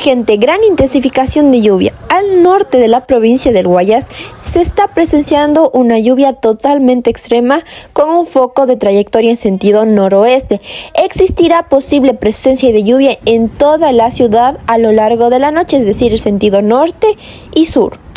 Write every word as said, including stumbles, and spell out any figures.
urgente gran intensificación de lluvia. Al norte de la provincia del Guayas se está presenciando una lluvia totalmente extrema con un foco de trayectoria en sentido noroeste. Existirá posible presencia de lluvia en toda la ciudad a lo largo de la noche, es decir, el sentido norte y sur.